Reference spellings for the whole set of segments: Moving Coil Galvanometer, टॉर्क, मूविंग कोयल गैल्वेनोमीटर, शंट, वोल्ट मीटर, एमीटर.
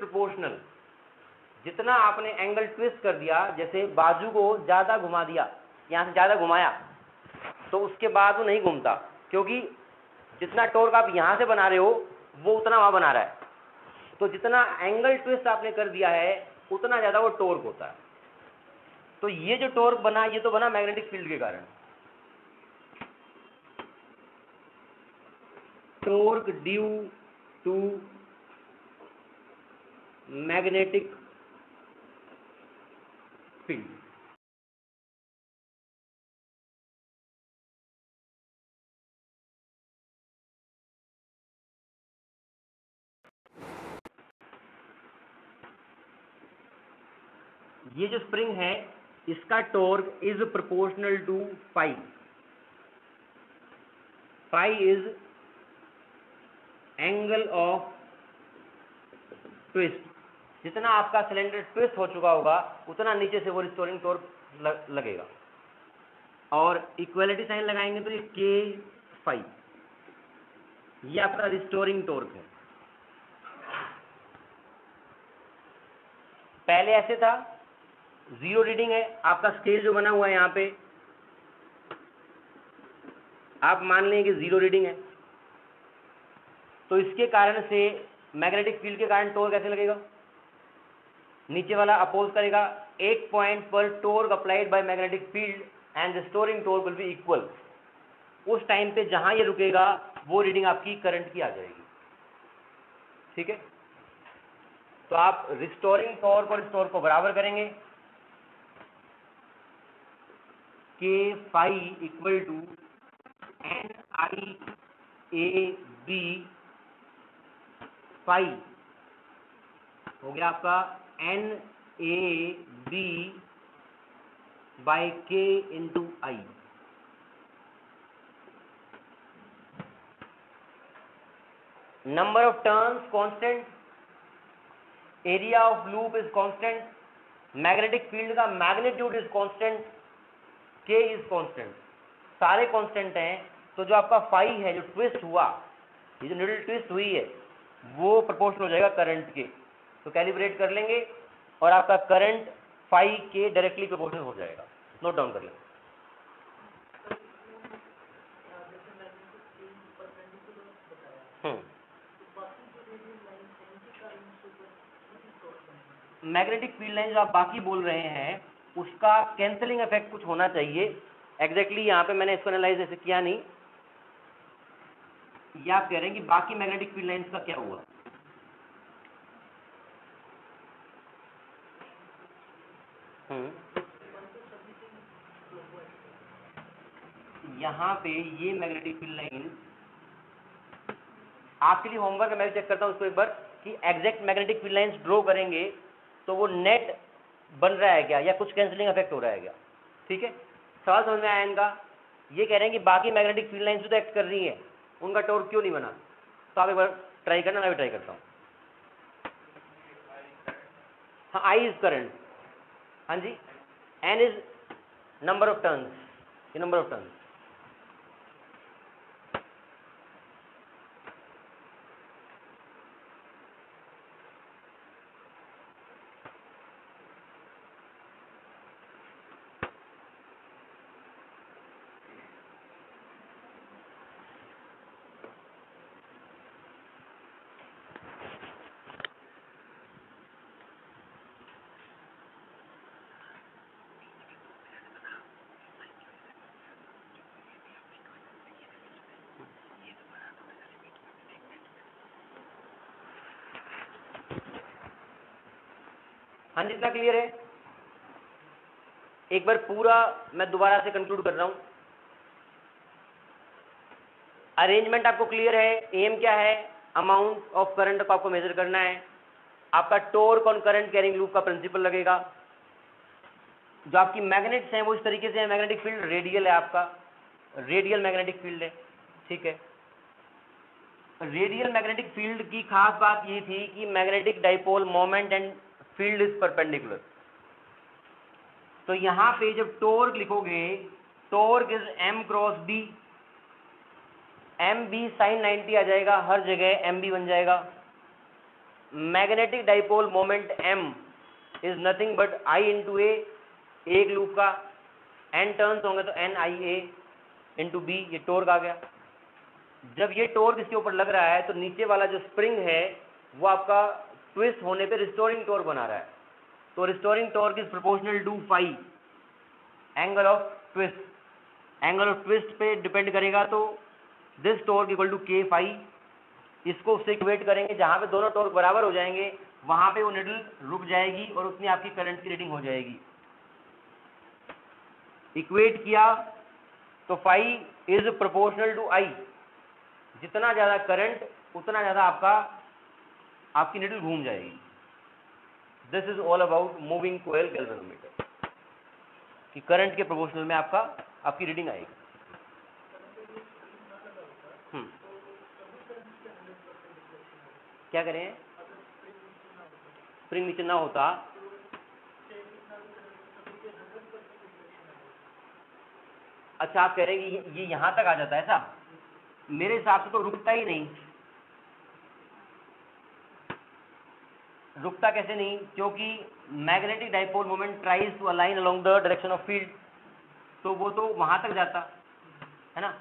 Proportional, जितना आपने angle twist कर दिया, जैसे बाजू को ज़्यादा घुमा दिया, यहाँ से ज़्यादा घुमाया, तो उसके बाद वो नहीं घूमता, क्योंकि जितना टॉर्क आप यहाँ से बना रहे हो वो उतना वहाँ बना रहा है। तो जितना एंगल ट्विस्ट आपने कर दिया है उतना ज़्यादा वो टॉर्क होता है। तो ये जो टॉर्क बना, ये तो बना मैग्नेटिक फील्ड के कारण। टॉर्क due to magnetic field. ये जो स्प्रिंग है इसका टॉर्क is proportional to phi. Phi is angle of twist. जितना आपका सिलेंडर ट्विस्ट हो चुका होगा उतना नीचे से वो रिस्टोरिंग टॉर्क लगेगा, और इक्वालिटी साइन लगाएंगे तो ये के फाई, ये आपका रिस्टोरिंग टॉर्क है। पहले ऐसे था, जीरो रीडिंग है, आपका स्केल जो बना हुआ है यहाँ पे आप मान लें कि जीरो रीडिंग है, तो इसके कारण से मैग्नेटिक फील्ड के कारण टॉर्क कैसे लगेगा? नीचे वाला अपोज करेगा। एक पॉइंट पर टॉर्क applied by magnetic field and restoring टॉर्क will be equal. उस टाइम पे जहाँ ये रुकेगा वो रीडिंग आपकी करंट की आ जाएगी। ठीक है, तो आप रिस्टोरिंग टॉर्क और इस टॉर्क को बराबर करेंगे। K phi equal to N I A B phi हो गया आपका N A B by K into I. Number of turns constant, area of loop is constant, magnetic field का magnitude is constant, K is constant, सारे constant हैं। तो जो आपका phi है, जो ट्विस्ट हुआ, ये जो निडल ट्विस्ट हुई है, वो प्रोपोर्शनल हो जाएगा करंट के। तो कैलिब्रेट कर लेंगे और आपका करंट फाई के डायरेक्टली प्रोपोर्शनल हो जाएगा। नोट डाउन कर लें। मैग्नेटिक फील्ड लाइन जो आप बाकी बोल रहे हैं उसका कैंसलिंग इफेक्ट कुछ होना चाहिए। एग्जैक्टली यहाँ पे मैंने इसको एनालाइज ऐसे किया नहीं, या आप कह रहे हैं कि बाकी मैग्नेटिक फील्ड लाइन्स का क्या हुआ। यहाँ पे ये मैग्नेटिक फील्ड लाइन आपके लिए होमवर्क है, मैं चेक करता हूँ उसको एक बार कि exact magnetic field lines draw करेंगे तो वो नेट बन रहा है क्या, या कुछ कैंसिलिंग इफेक्ट हो रहा है क्या। ठीक है, सवाल समझ में आया इनका। ये कह रहे हैं कि बाकी मैग्नेटिक फील्ड लाइन्स जो तो एक्ट कर रही हैं, उनका टॉर्क क्यों नहीं बना। तो आप एक बार ट्राई करना, मैं भी ट्राई करता हूँ। हाँ, आई इज करंट, हाँ जी, N is number of turns, ये नंबर ऑफ टर्न्स। हाँ, जितना क्लियर है। एक बार पूरा मैं दोबारा से कंक्लूड कर रहा हूँ। अरेंजमेंट आपको क्लियर है, एम क्या है, अमाउंट ऑफ करंट को आपको मेजर करना है, आपका टॉर्क on current carrying loop का प्रिंसिपल लगेगा, जो आपकी मैग्नेट्स हैं वो इस तरीके से है, मैग्नेटिक फील्ड रेडियल है, आपका रेडियल मैग्नेटिक फील्ड है। ठीक है, रेडियल मैग्नेटिक फील्ड की खास बात ये थी कि magnetic dipole moment and field is perpendicular. तो यहां पे जब टॉर्क लिखोगे, टॉर्क is m cross b, M B sine 90 आ जाएगा, हर जगह एम बी बन जाएगा। Magnetic dipole moment m is nothing but i into A, एक लूप का n टर्न्स होंगे तो n i a into B, ये टोर्क आ गया। जब ये टोर्क इसके ऊपर लग रहा है तो नीचे वाला जो स्प्रिंग है वो आपका ट्विस्ट होने पे रिस्टोरिंग टोर्क बना रहा है, तो restoring torque is proportional to phi angle of twist. Angle of twist पे डिपेंड करेगा तो this torque equal to K phi, इसको उससे इक्वेट करेंगे, जहाँ पे दोनों टोर्क बराबर हो जाएंगे वहाँ पे वो निडल रुक जाएगी और उसमें आपकी करंट की रीडिंग हो जाएगी। इक्वेट किया तो phi is proportional to I, जितना ज़्यादा करंट उतना ज़्यादा आपकी निडल घूम जाएगी। This is all about मूविंग कोयल गैल्वेनोमीटर कि करंट के प्रोपोर्शनल में आपकी रीडिंग आएगी। क्या करें, स्प्रिंग नीचे ना होता अच्छा, आप कह रहे हैं कि ये यहाँ तक आ जाता है ऐसा? मेरे हिसाब से तो रुकता ही नहीं। रुकता कैसे नहीं? क्योंकि magnetic dipole moment tries to align along the direction of field, तो वो तो वहाँ तक जाता है ना,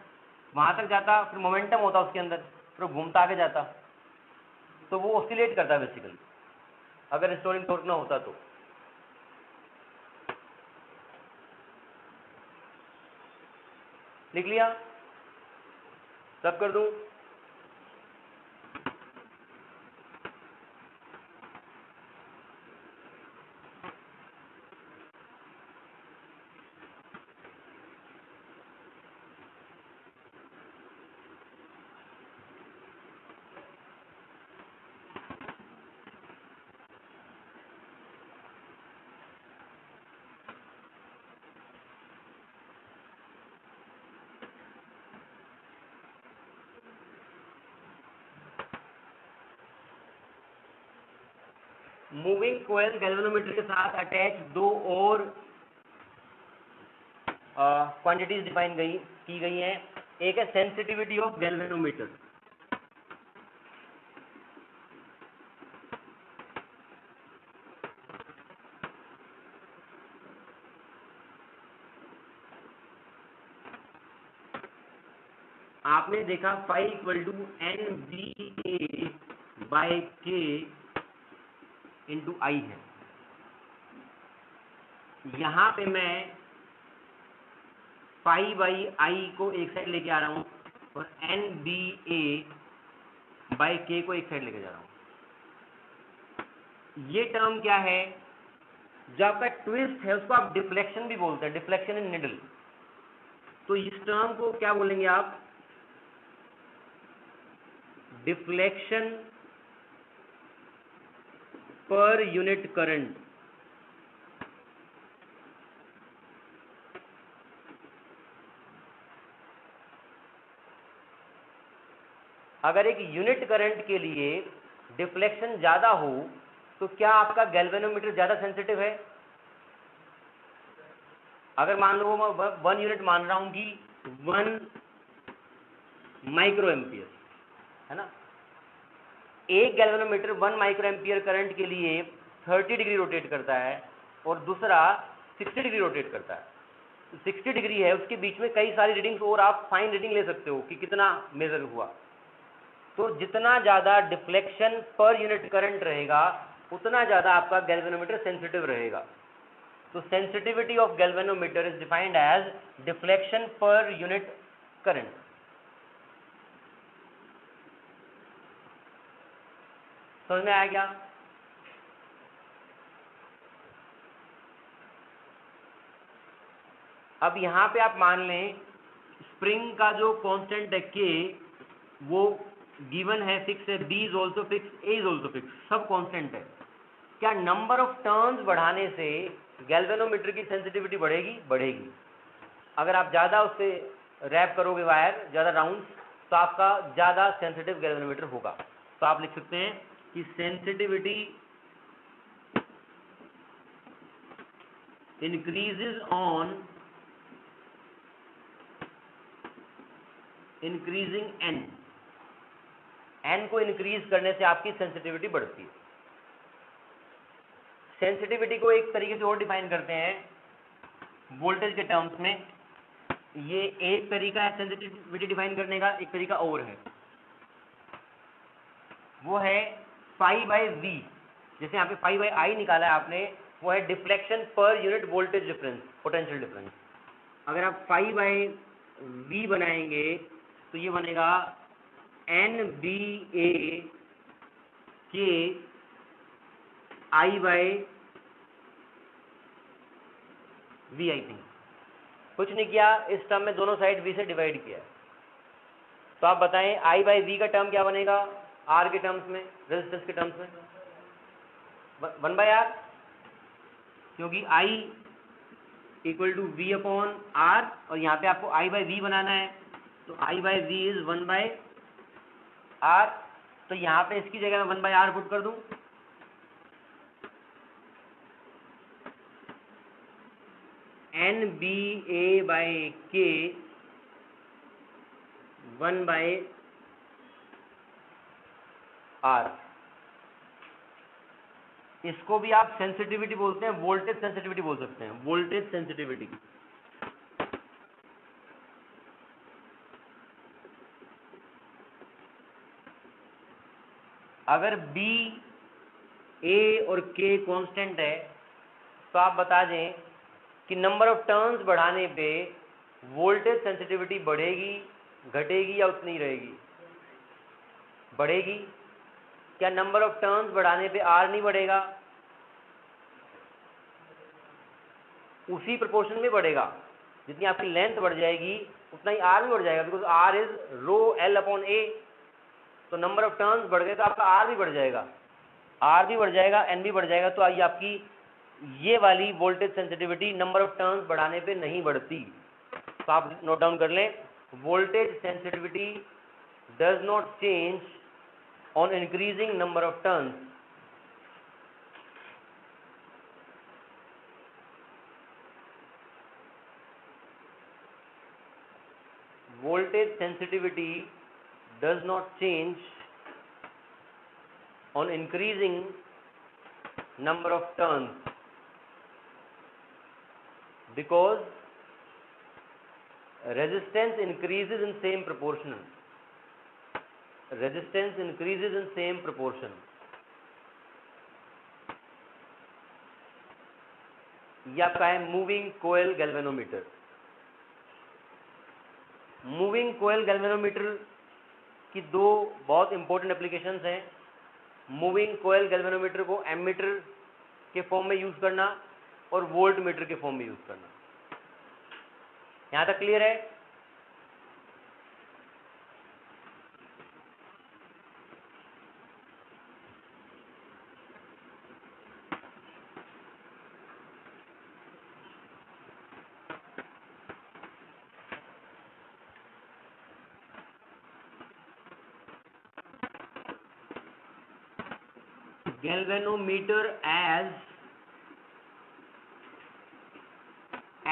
वहाँ तक जाता, फिर मोमेंटम होता उसके अंदर, फिर घूमता आगे जाता, तो वो ऑसिलेट करता है बेसिकली, अगर रिस्टोरिंग टोर्क ना होता तो। लिख लिया, सब कर दूं? मूविंग कोयल गैल्वेनोमीटर के साथ अटैच दो और क्वांटिटीज डिफाइन की गई हैं। एक है सेंसिटिविटी ऑफ गैल्वेनोमीटर, आपने देखा phi equal to N B A by K into I है। यहाँ पे मैं पाई बाई आई को एक साइड लेके आ रहा हूँ और एन बी ए बाई के को एक साइड लेके जा रहा हूँ। ये टर्म क्या है? जो आपका ट्विस्ट है उसको आप डिफ्लेक्शन भी बोलते हैं, डिफ्लेक्शन इन निडल। तो इस टर्म को क्या बोलेंगे आप? Deflection per unit current. अगर एक यूनिट करंट के लिए डिफ्लेक्शन ज्यादा हो तो क्या आपका गैल्वेनोमीटर ज्यादा सेंसिटिव है? अगर मान लो मैं 1 यूनिट मान रहा हूं कि 1 माइक्रो एम्पियर है ना, एक गैल्वेनोमीटर 1 माइक्रो एम्पियर करंट के लिए 30 डिग्री रोटेट करता है और दूसरा 60 डिग्री रोटेट करता है। 60 डिग्री है, उसके बीच में कई सारी रीडिंग्स और आप फाइन रीडिंग ले सकते हो कि कितना मेजर हुआ। तो जितना ज़्यादा डिफ्लेक्शन पर यूनिट करंट रहेगा उतना ज़्यादा आपका गैल्वेनोमीटर सेंसिटिव रहेगा। तो sensitivity of galvanometer is defined as deflection per unit current. समझ में आया क्या? अब यहाँ पे आप मान लें स्प्रिंग का जो कांस्टेंट है के, वो गिवन है, फिक्स है, B is also fix, A is also fix, सब कांस्टेंट है। क्या नंबर ऑफ टर्न्स बढ़ाने से गैल्वेनोमीटर की सेंसिटिविटी बढ़ेगी? बढ़ेगी। अगर आप ज़्यादा उससे रैप करोगे वायर, ज़्यादा राउंड्स, तो आपका ज़्यादा सेंसिटिव गैल्वेनोमीटर होगा। तो आप लिख सकते हैं कि सेंसिटिविटी इंक्रीजिंग n, n को इंक्रीज करने से आपकी सेंसिटिविटी बढ़ती है। सेंसिटिविटी को एक तरीके से और डिफाइन करते हैं वोल्टेज के टर्म्स में। ये एक तरीका है सेंसिटिविटी डिफाइन करने का, एक तरीका और है वो है फाई बाई वी। जैसे यहाँ पे फाई बाई आई निकाला है आपने, वो है deflection per unit voltage difference, potential difference. अगर आप फाई बाई वी बनाएंगे तो ये बनेगा NBAKI/VIP। कुछ नहीं किया, इस टर्म में दोनों साइड V से डिवाइड किया। तो आप बताएं I बाई V का टर्म क्या बनेगा R के टर्म्स में, रेजिस्टेंस के टर्म्स में 1 बाई R, क्योंकि I equal to V upon R और यहाँ पे आपको I बाई V बनाना है। तो I by V is 1 by R, तो यहाँ पे इसकी जगह मैं 1 बाई R पुट कर दूँ। NBA/K 1 by R। इसको भी आप सेंसिटिविटी बोलते हैं, वोल्टेज सेंसिटिविटी बोल सकते हैं, वोल्टेज सेंसिटिविटी। अगर B, A और K कांस्टेंट है तो आप बता दें कि नंबर ऑफ टर्न्स बढ़ाने पे वोल्टेज सेंसिटिविटी बढ़ेगी, घटेगी या उतनी रहेगी? बढ़ेगी। क्या नंबर ऑफ टर्न्स बढ़ाने पे R नहीं बढ़ेगा? उसी प्रोपोर्शन में बढ़ेगा, जितनी आपकी लेंथ बढ़ जाएगी उतना ही R भी बढ़ जाएगा, बिकॉज R इज ρL/A। तो नंबर ऑफ टर्न्स बढ़ गए तो आपका R भी बढ़ जाएगा, N भी बढ़ जाएगा। तो ये आपकी ये वाली voltage sensitivity number of turns बढ़ाने पे नहीं बढ़ती। तो आप नोट डाउन कर लें, voltage sensitivity does not change on increasing number of turns. Voltage sensitivity does not change on increasing number of turns because resistance increases in same proportion। यह आपका है मूविंग कोयल गैल्वेनोमीटर। मूविंग कोयल गैल्वेनोमीटर कि दो बहुत important applications हैं। मूविंग कोयल गैल्वेनोमीटर को एमीटर के form में यूज़ करना और वोल्ट मीटर के फॉर्म में यूज़ करना। यहाँ तक क्लियर है? Galvanometer as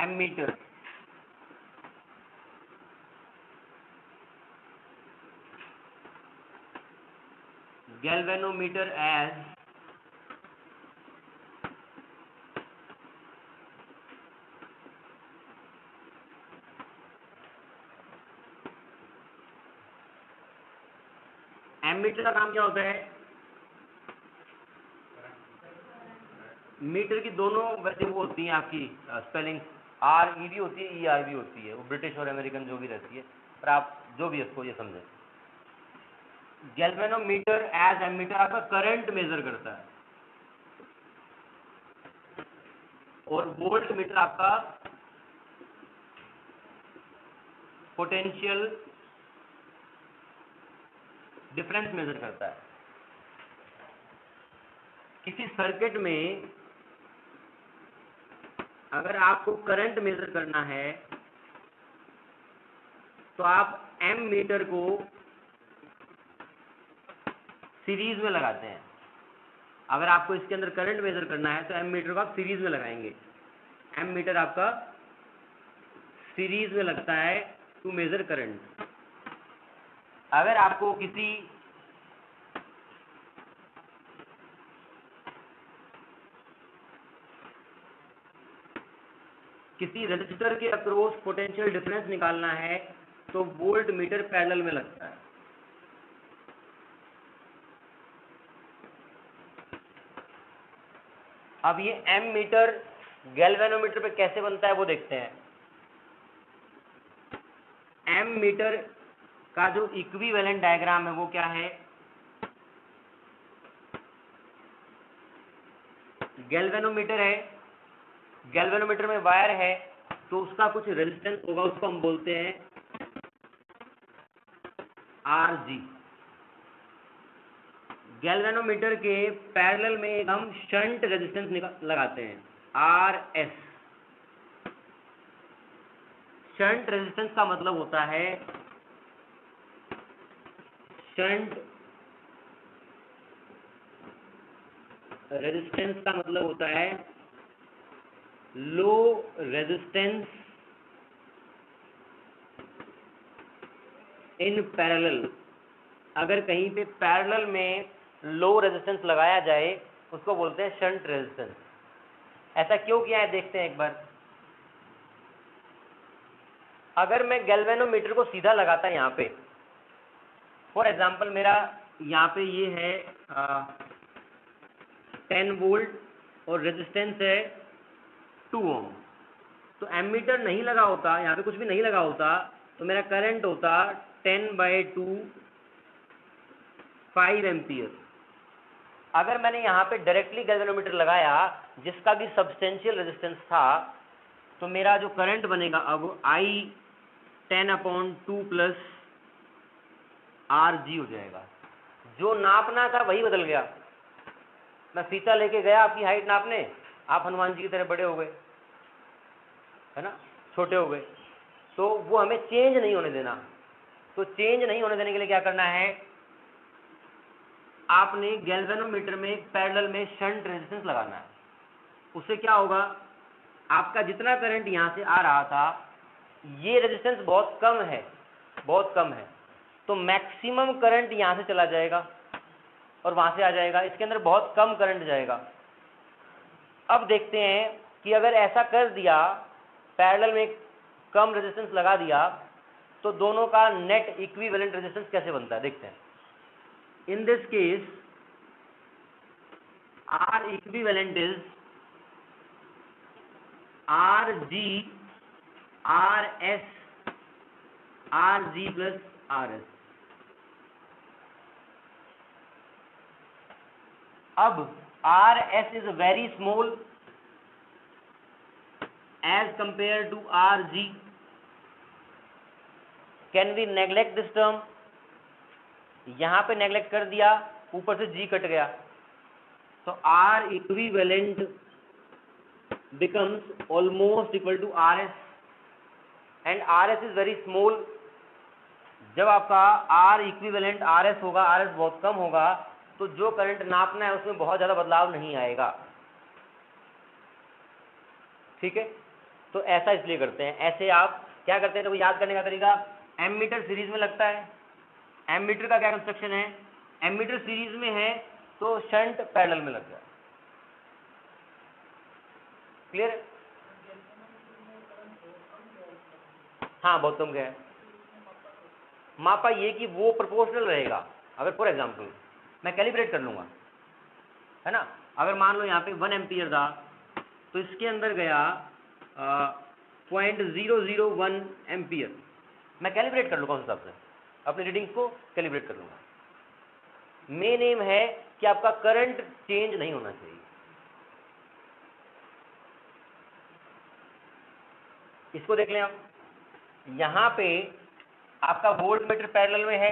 एमीटर। Galvanometer as एमीटर का काम क्या होता है? मीटर की दोनों वैसे वो होती हैं आपकी स्पेलिंग, RE भी होती है, ER भी होती है, वो ब्रिटिश और अमेरिकन जो भी रहती है, पर आप जो भी इसको ये समझें। गैल्वेनोमीटर एज एमीटर आपका करंट मेजर करता है और वोल्ट मीटर आपका पोटेंशियल डिफरेंस मेजर करता है। किसी सर्किट में अगर आपको करंट मेजर करना है तो आप एम मीटर को सीरीज में लगाते हैं। अगर आपको इसके अंदर करंट मेजर करना है तो एम मीटर को आप सीरीज में लगाएंगे। एम मीटर आपका सीरीज में लगता है टू मेजर करंट। अगर आपको किसी किसी रजिस्टर के अक्रॉस पोटेंशियल डिफरेंस निकालना है तो वोल्ट मीटर पैरेलल में लगता है। अब ये एम मीटर गैल्वेनोमीटर पे कैसे बनता है वो देखते हैं। एम मीटर का जो इक्विवेलेंट डायग्राम है वो क्या है, गैल्वेनोमीटर है, गैल्वेनोमीटर में वायर है तो उसका कुछ रेजिस्टेंस होगा, उसको हम बोलते हैं आरजी। गैल्वेनोमीटर के पैरेलल में हम शंट रेजिस्टेंस लगाते हैं आरएस। शंट रेजिस्टेंस का मतलब होता है लो रेजिस्टेंस इन पैरेलल। अगर कहीं पे पैरेलल में लो रेजिस्टेंस लगाया जाए उसको बोलते हैं शंट रेजिस्टेंस। ऐसा क्यों किया है देखते हैं एक बार। अगर मैं गैल्वेनोमीटर को सीधा लगाता यहाँ पे, फॉर एग्जांपल मेरा यहाँ पे ये है 10 वोल्ट और रेजिस्टेंस है 2 ओम, तो एमीटर नहीं लगा होता, यहाँ पे कुछ भी नहीं लगा होता, तो मेरा करंट होता 10/2 5 एम्पियर। अगर मैंने यहाँ पे डायरेक्टली गैल्वेनोमीटर लगाया जिसका भी सब्सटेंशियल रेजिस्टेंस था तो मेरा जो करंट बनेगा अब I 10/2 + RG हो जाएगा। जो नापना था वही बदल गया। मैं फीता लेके गया आपकी हाइट नापने, आप हनुमान जी की तरह बड़े हो गए, है ना, छोटे हो गए, तो वो हमें चेंज नहीं होने देना। तो चेंज नहीं होने देने के लिए क्या करना है, आपने गैल्वेनोमीटर में पैरेलल में शंट रेजिस्टेंस लगाना है। उससे क्या होगा, आपका जितना करंट यहाँ से आ रहा था ये रेजिस्टेंस बहुत कम है, बहुत कम है, तो मैक्सिमम करंट यहाँ से चला जाएगा और वहाँ से आ जाएगा, इसके अंदर बहुत कम करंट जाएगा। अब देखते हैं कि अगर ऐसा कर दिया, पैरेलल में कम रेजिस्टेंस लगा दिया, तो दोनों का नेट इक्विवेलेंट रेजिस्टेंस कैसे बनता है देखते हैं। In this case, R equivalent is RG, RS, RG plus RS. अब RS is very small as compared to RG. Can we neglect this term? यहाँ पे नेग्लेक्ट कर दिया, ऊपर से जी कट गया, तो R equivalent becomes almost equal to R S and R S is very small. जब आपका आर इक्विवेलेंट आर एस होगा, आर एस बहुत कम होगा, तो जो करंट नापना है उसमें बहुत ज़्यादा बदलाव नहीं आएगा। ठीक है, तो ऐसा इसलिए करते हैं। ऐसे आप क्या करते हैं, तो याद करने का तरीका, एम मीटर सीरीज में लगता है। एम मीटर का क्या कंस्ट्रक्शन है, एम मीटर सीरीज में है तो शंट पैरेलल में लग जाए। क्लियर? हाँ, बहुत कम गया है मापा। ये कि वो प्रोपोर्शनल रहेगा। अगर फॉर एग्जांपल मैं कैलिब्रेट कर लूँगा, है ना, अगर मान लो यहाँ पे 1 एम्पियर था तो इसके अंदर गया 0.001 एम्पियर। मैं कैलिब्रेट कर लूँगा उस हिसाब से, अपने रीडिंग्स को कैलिब्रेट कर लूँगा। मेन एम है कि आपका करंट चेंज नहीं होना चाहिए। इसको देख लें आप, यहाँ पे आपका वोल्ट मीटर पैरेलल में है।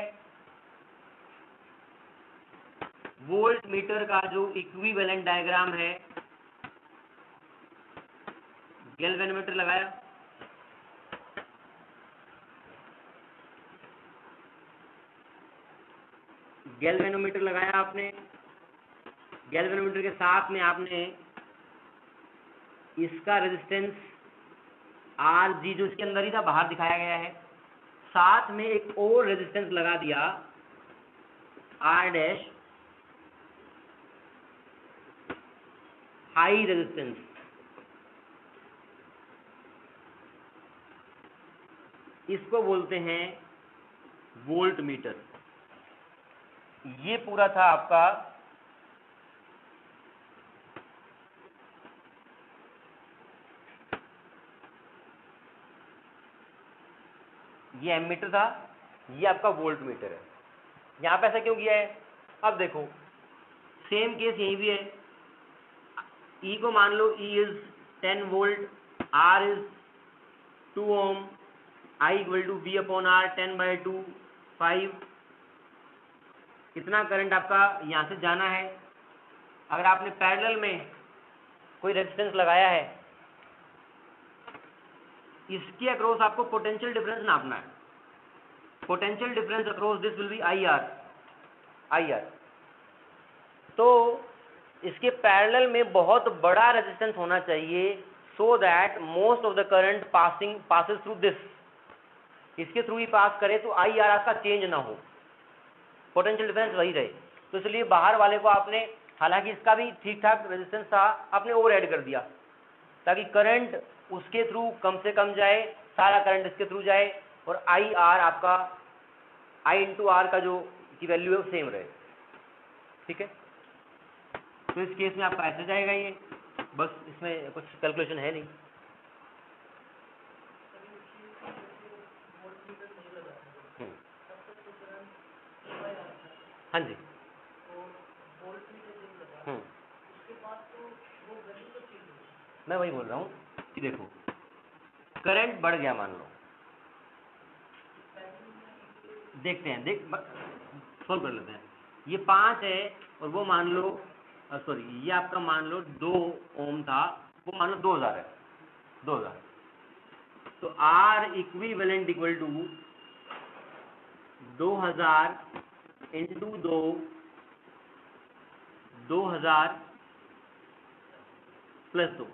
वोल्ट मीटर का जो इक्विवेलेंट डायग्राम है, गैल्वेनोमीटर लगाया, गैल्वेनोमीटर लगाया आपने, गैल्वेनोमीटर के साथ में आपने इसका रेजिस्टेंस आरजी जो इसके अंदर ही था बाहर दिखाया गया है, साथ में एक और रेजिस्टेंस लगा दिया आर डैश, हाई रेजिस्टेंस। इसको बोलते हैं वोल्ट मीटर। ये पूरा था आपका ये एमीटर था, ये आपका वोल्ट मीटर है। यहाँ पे ऐसा क्यों किया है? अब देखो सेम केस यही भी है। ई को मान लो E is 10 volt, R is 2 ohm, I equal to V upon R 10/2 5। इतना करंट आपका यहाँ से जाना है। अगर आपने पैरेलल में कोई रेजिस्टेंस लगाया है, इसके अक्रॉस आपको पोटेंशियल डिफरेंस नापना है। Potential difference across this will be I R. तो इसके पैरेलल में बहुत बड़ा रेजिस्टेंस होना चाहिए so that most of the current passes through this, इसके थ्रू ही पास करे तो आई आर का चेंज ना हो, पोटेंशियल डिफरेंस वही रहे। तो इसलिए बाहर वाले को आपने, हालांकि इसका भी ठीक ठाक रेजिस्टेंस था, आपने ओवर ऐड कर दिया ताकि करंट उसके थ्रू कम से कम जाए, सारा करंट इसके थ्रू जाए और आई आर आपका I×R का जो की वैल्यू है वो सेम रहे। ठीक है, तो इस केस में आपका ऐसा जाएगा ये, बस इसमें कुछ कैलकुलेशन है नहीं। हाँ जी, मैं वही बोल रहा हूँ कि देखो करंट बढ़ गया, मान लो, देखते हैं, सोल्व कर लेते हैं। ये 5 है और वो मान लो, सॉरी ये आपका मान लो 2 ओम था, वो मान लो 2000 है, 2000। तो आर इक्विवेलेंट इक्वल टू 2000 × 2, 2000 + 2।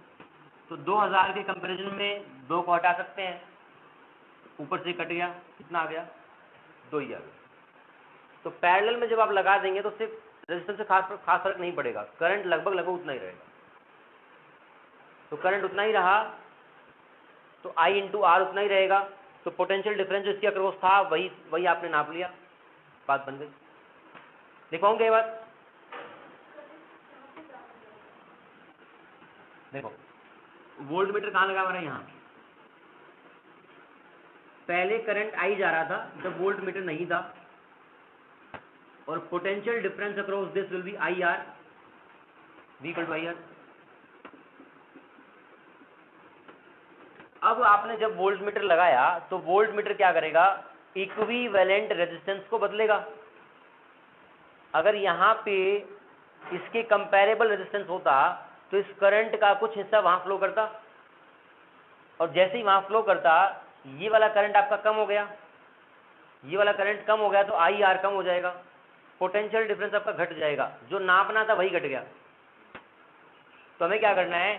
तो 2000 के कंपैरिजन में 2 को हटा सकते हैं, ऊपर से कट गया, कितना आ गया? 2 ही आ गया। तो पैरेलल में जब आप लगा देंगे तो उससे रेजिस्टेंस से खास फर्क नहीं पड़ेगा, करंट लगभग उतना ही रहेगा। तो करंट उतना ही रहा तो I×R उतना ही रहेगा, तो पोटेंशियल डिफरेंस जो इसके अक्रॉस था वही आपने नाप लिया, बात बन गई। दिखाऊंगा ये बात, देखो वोल्ट मीटर कहाँ लगा हुआ है? यहाँ पहले करंट आई जा रहा था जब वोल्ट मीटर नहीं था, और potential difference across this will be I R। अब आपने जब वोल्ट मीटर लगाया तो वोल्ट मीटर क्या करेगा? इक्विवेलेंट रेजिस्टेंस को बदलेगा। अगर यहाँ पे इसके कंपैरेबल रेजिस्टेंस होता तो इस करंट का कुछ हिस्सा वहां फ्लो करता, और जैसे ही वहां फ्लो करता ये वाला करंट आपका कम हो गया, ये वाला करंट कम हो गया तो IR कम हो जाएगा, पोटेंशियल डिफरेंस आपका घट जाएगा, जो नापना था वही घट गया। तो हमें क्या करना है?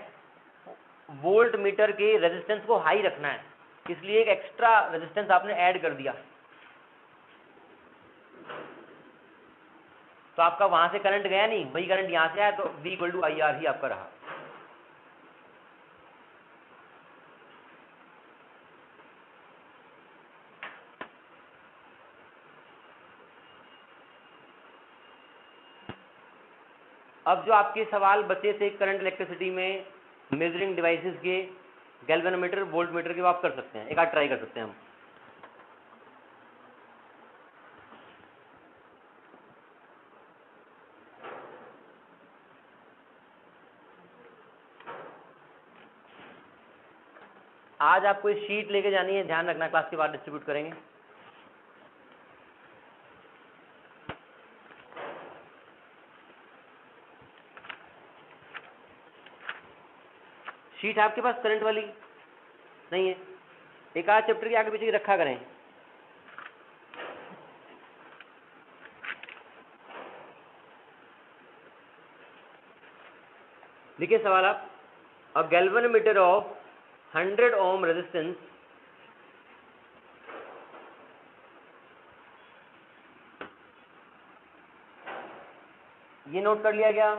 वोल्ट मीटर के रेजिस्टेंस को हाई रखना है, इसलिए एक एक्स्ट्रा रेजिस्टेंस आपने ऐड कर दिया। तो आपका वहां से करंट गया नहीं, वही करंट यहां से आया, तो V = I R ही आपका रहा। अब जो आपके सवाल बचे थे करंट इलेक्ट्रिसिटी में मेजरिंग डिवाइसेस के, गैल्वेनोमीटर, वोल्ट मीटर के, वो आप कर सकते हैं, एक आध ट्राई कर सकते हैं हम। आज आपको ये शीट लेके जानी है, ध्यान रखना, क्लास के बाद डिस्ट्रीब्यूट करेंगे। शीट आपके पास करंट वाली नहीं है, एक आध चैप्टर के आगे पीछे रखा करें। देखिए सवाल, आप a galvanometer of 100 ohm resistance ये नोट कर लिया गया।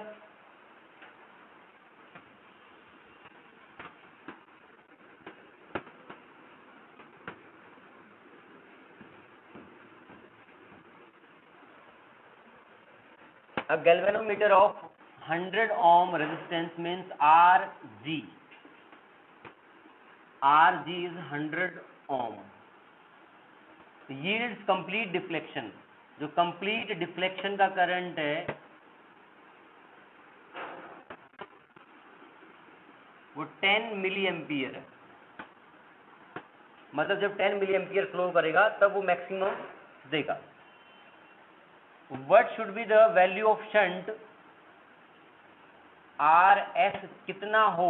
A galvanometer of 100 ohm resistance means Rg. Rg is 100 ohm. Yields complete deflection. जो complete deflection का current है, वो 10 मिली एम्पियर है. मतलब जब 10 मिली एम्पियर फ्लो करेगा तब वो मैक्सिमम देगा. What should be the value of shunt? RS कितना हो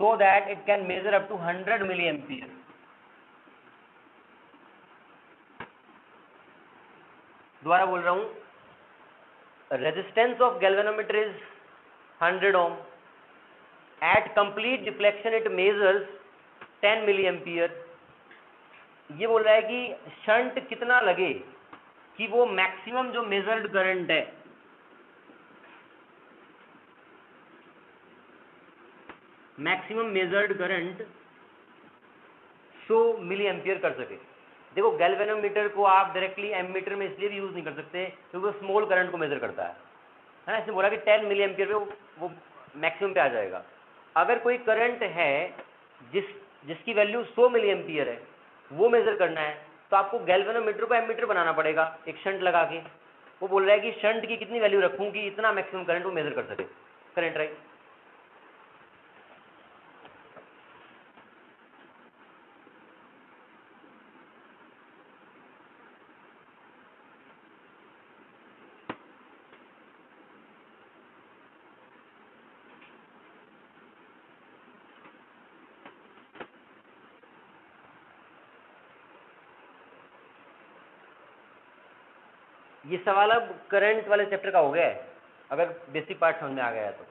so that it can measure up to 100 milliampere. दोबारा बोल रहा हूं, resistance of galvanometer is 100 ohm. At complete deflection it measures 10 milliampere. ये बोल रहा है कि शंट कितना लगे कि वो मैक्सिमम जो मेजर्ड करंट है maximum measured current 100 milli ampere कर सके. देखो गैल्वेनोमीटर को आप डायरेक्टली एमीटर में इसलिए भी यूज नहीं कर सकते क्योंकि वो स्मॉल करंट को मेजर करता है ना. इसने बोला कि 10 मिली एम्पियर पे वो मैक्सिमम पे आ जाएगा. अगर कोई करंट है जिसकी वैल्यू 100 मिली एम्पियर है वो मेजर करना है तो आपको गैल्वेनोमीटर को एमीटर बनाना पड़ेगा एक शंट लगा के. वो बोल रहा है कि शंट की कितनी वैल्यू रखूं कि इतना मैक्सिमम करंट वो मेजर कर सके करंट. राइट. ये सवाल अब करंट वाले चैप्टर का हो गया है अगर बेसिक पार्ट समझ में आ गया है तो.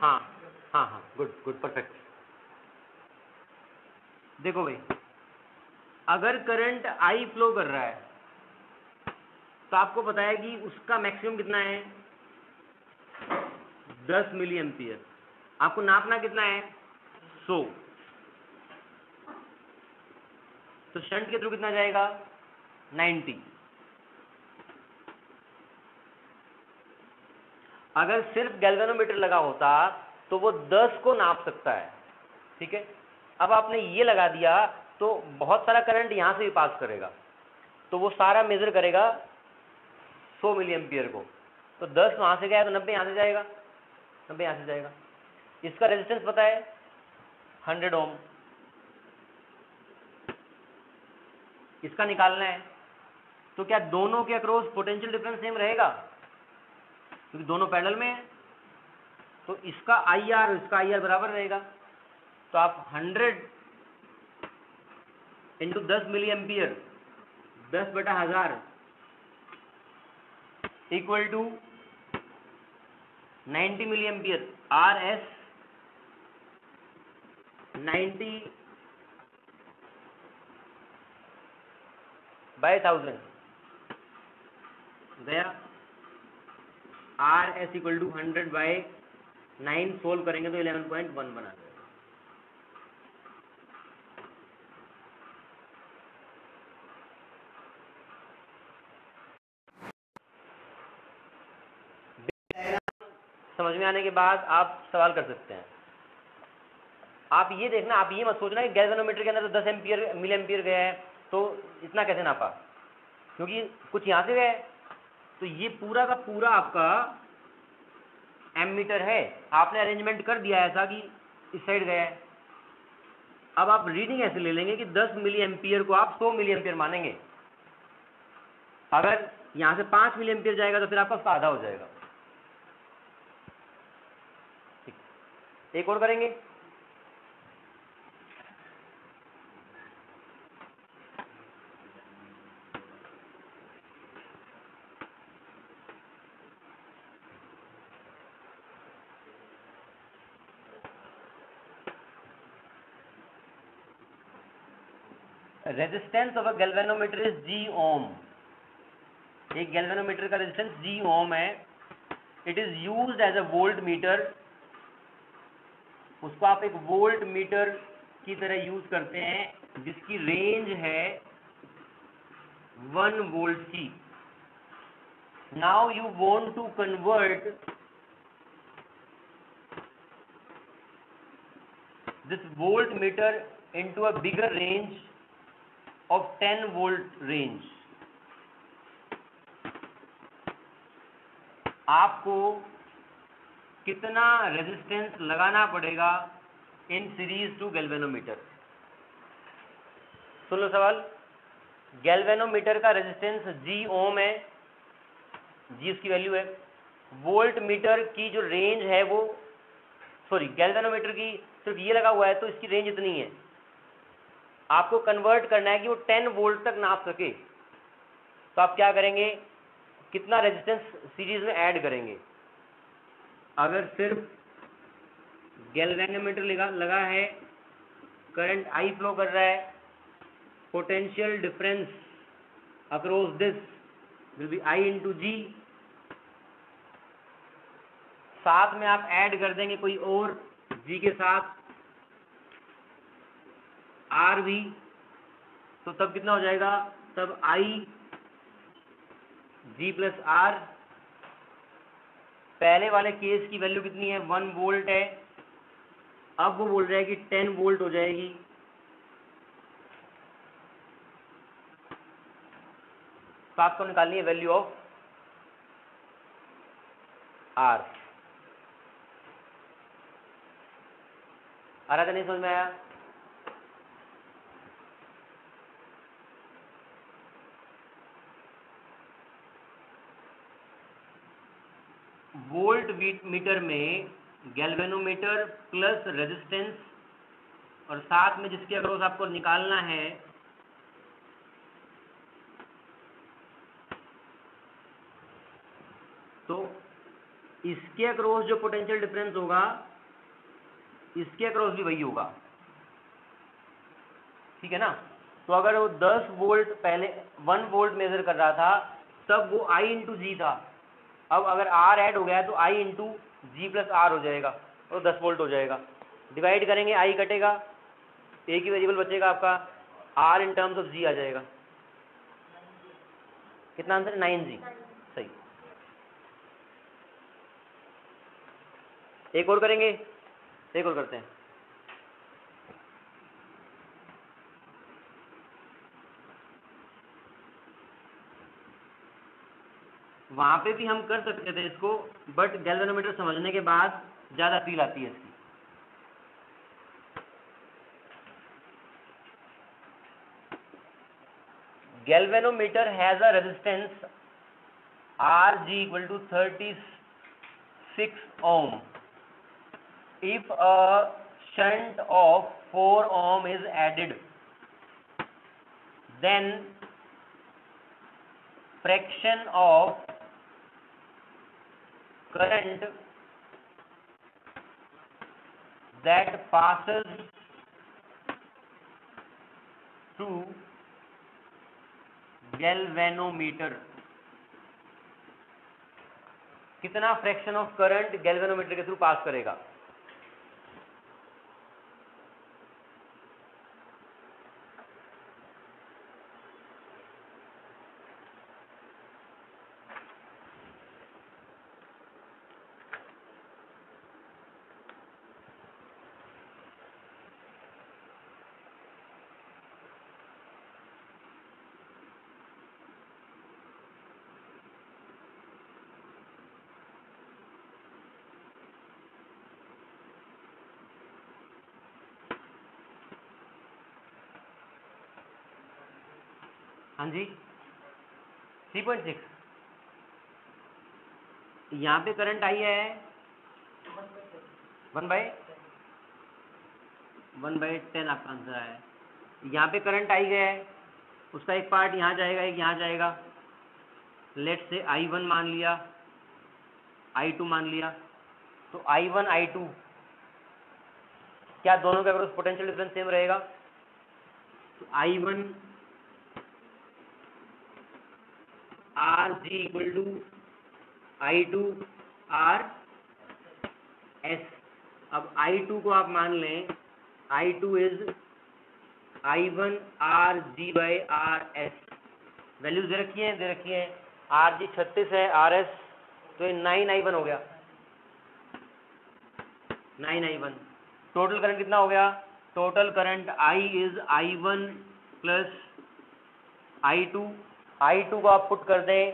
हाँ हाँ हाँ गुड गुड परफेक्ट. देखो भाई अगर करंट I फ्लो कर रहा है तो आपको पता है कि उसका मैक्सिमम कितना है 10 मिली एम्पियर. आपको नापना कितना है 100. तो शंट के थ्रू कितना जाएगा 90. अगर सिर्फ गैल्वेनोमीटर लगा होता तो वो 10 को नाप सकता है. ठीक है. अब आपने ये लगा दिया तो बहुत सारा करंट यहाँ से भी पास करेगा तो वो सारा मेजर करेगा 100 मिली एम्पियर को. तो 10 वहाँ से गया तो 90 यहाँ से जाएगा 90 यहाँ से जाएगा. इसका रेजिस्टेंस पता है 100 ओम. इसका निकालना है तो क्या दोनों के अक्रॉस पोटेंशियल डिफरेंस सेम रहेगा क्योंकि दोनों पैरेलल में है. तो इसका आई आर बराबर रहेगा. तो आप 100 into 10 milliampere 10/1000 equal to 90 milli ampere R S 90/1000 गया। R S equal to 100/9 solve करेंगे तो 11.1 बना देगा। समझ में आने के बाद आप सवाल कर सकते हैं। आप ये देखना, आप ये मत सोचना कि गैल्वेनोमीटर के अंदर तो 10 एम्पियर मिली एम्पियर गया है तो इतना कैसे नापा, क्योंकि कुछ यहाँ से गया है। तो ये पूरा का पूरा आपका एमीटर है, आपने अरेंजमेंट कर दिया है ऐसा कि इस साइड गया है। अब आप रीडिंग ऐसे ले लेंगे कि 10 मिली एम्पियर को आप 100 मिली एम्पियर मानेंगे। अगर यहाँ से 5 मिली एम्पियर जाएगा तो फिर आपका उसका आधा हो जाएगा। एक और करेंगे, resistance of a galvanometer is G ohm. एक गैल्वेनोमीटर का रेजिस्टेंस जी ओम है। It is used as a वोल्ट मीटर, उसको आप एक वोल्ट मीटर की तरह यूज करते हैं जिसकी रेंज है 1 वोल्ट की। Now you want to convert this वोल्ट मीटर into a bigger range of 10 volt range. आपको कितना रेजिस्टेंस लगाना पड़ेगा इन सीरीज टू गैल्वेनोमीटर? सुन लो सवाल। गैल्वेनोमीटर का रेजिस्टेंस जी ओम है, जी उसकी वैल्यू है। वोल्ट मीटर की जो रेंज है वो, सॉरी, गैल्वेनोमीटर की सिर्फ ये लगा हुआ है तो इसकी रेंज इतनी है। आपको कन्वर्ट करना है कि वो 10 वोल्ट तक नाप सके, तो आप क्या करेंगे, कितना रेजिस्टेंस सीरीज में ऐड करेंगे। अगर सिर्फ गैल्वेनोमीटर लगा है, करंट I फ्लो कर रहा है, potential difference across this will be I into G. साथ में आप ऐड कर देंगे कोई और जी के साथ आर भी, तो तब कितना हो जाएगा, तब आई जी प्लस आर। पहले वाले केस की वैल्यू कितनी है, 1 वोल्ट है। अब वो बोल रहा है कि 10 वोल्ट हो जाएगी। तो आपको निकालनी है वैल्यू ऑफ आर। आराधना नहीं समझ में आया? वोल्ट मीटर में गैल्वेनोमीटर प्लस रेजिस्टेंस और साथ में जिसके अक्रॉस आपको निकालना है तो इसके अक्रॉस जो पोटेंशियल डिफरेंस होगा इसके अक्रॉस भी वही होगा, ठीक है ना। तो अगर वो 10 वोल्ट पहले 1 वोल्ट मेजर कर रहा था तब वो I इंटू जी था, अब अगर R ऐड हो गया तो I into G plus R हो जाएगा और 10 वोल्ट हो जाएगा। डिवाइड करेंगे, I कटेगा, एक ही वेरिएबल बचेगा आपका, R in terms of G आ जाएगा। कितना आंसर है, 9G सही। एक और करेंगे, एक और करते हैं। वहाँ पे भी हम कर सकते थे इसको, बट गैल्वेनोमीटर समझने के बाद ज़्यादा फील आती है इसकी। Galvanometer has a resistance R G equal to 36 ohm. If a शंट of 4 ohm is added then fraction of current that passes through galvanometer. कितना फ्रैक्शन ऑफ करंट गैल्वेनोमीटर के through pass करेगा? हाँ जी, 3.6 यहाँ पे current I है 1/10 आपका answer है। यहाँ पे करंट आई गया है, उसका एक पार्ट यहाँ जाएगा, एक यहाँ जाएगा। लेट से I1 मान लिया, I2 मान लिया, तो I1 I2 क्या दोनों का अगर पोटेंशियल डिफरेंस सेम रहेगा? तो I1 R G equal to I2 R S. अब I2 को आप मान लें, I2 is I1 R G by R S. Values दे रखी हैं, आर जी 36 है, आर एस तो 9I1 हो गया, 9I1। टोटल करंट कितना हो गया? Total current I is I1 plus I2। I2 को आप पुट कर दें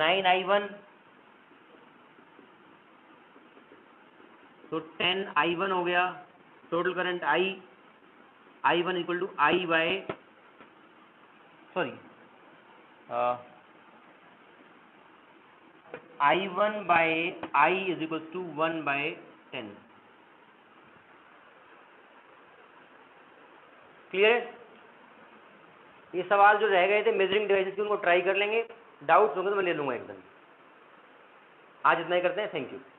9I1, तो 10I1 हो गया। Total current I1 equal to I by I1 by I is equal to 1/10। Clear है? ये सवाल जो रह गए थे मेजरिंग डिवाइसेस के, उनको ट्राई कर लेंगे। डाउट्स होंगे तो मैं ले लूँगा एकदम। आज इतना ही करते हैं, थैंक यू।